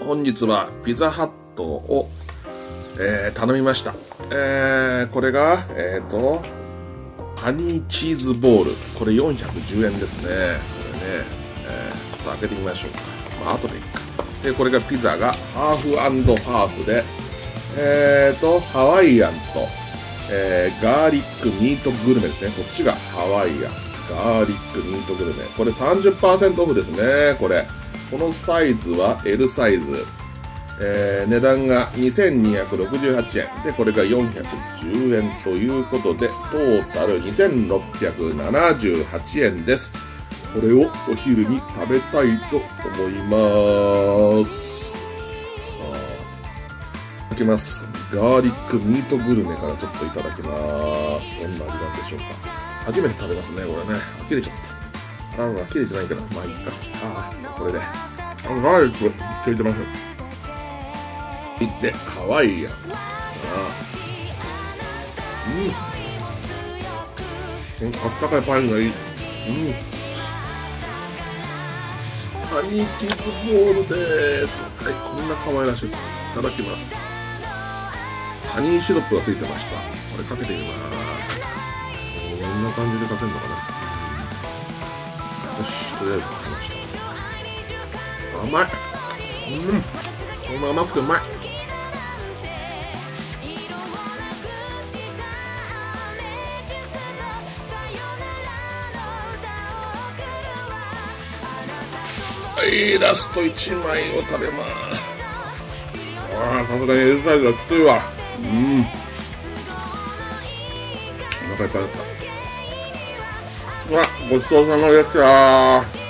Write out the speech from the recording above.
本日はピザハットを、頼みました。これが、ハニーチーズボール。これ410円ですね。これね、ちょっと開けてみましょうか。まあ、後でいいか。で、これがピザがハーフ&ハーフで、ハワイアンと、ガーリックミートグルメですね。こっちがハワイアン。ガーリックミートグルメ。これ 30% オフですね。これ。このサイズは L サイズ。値段が2268円。で、これが410円ということで、トータル2678円です。これをお昼に食べたいと思います。さあ、いただきます。ガーリックミートグルメからちょっといただきます。どんな味なんでしょうか。初めて食べますね、これね。切れちゃった。あら、切れてないけど、まあいいか。あ、これで。ガーリック、切れてますね。いってハワイアン。うん。あったかいパンがいい。うん。ハニーチーズボールです。はい、こんな可愛らしいです。いただきます。ハニーシロップがついてました。これかけてみます。こんな感じでかけるのかな。よし、とりあえずかけました。甘い。うん。この甘くてうまい。はい、ラスト1枚を食べます。ああ、さすがに L サイズはきついわ。うん。お腹いっぱいだった。うわ、ごちそうさまでした。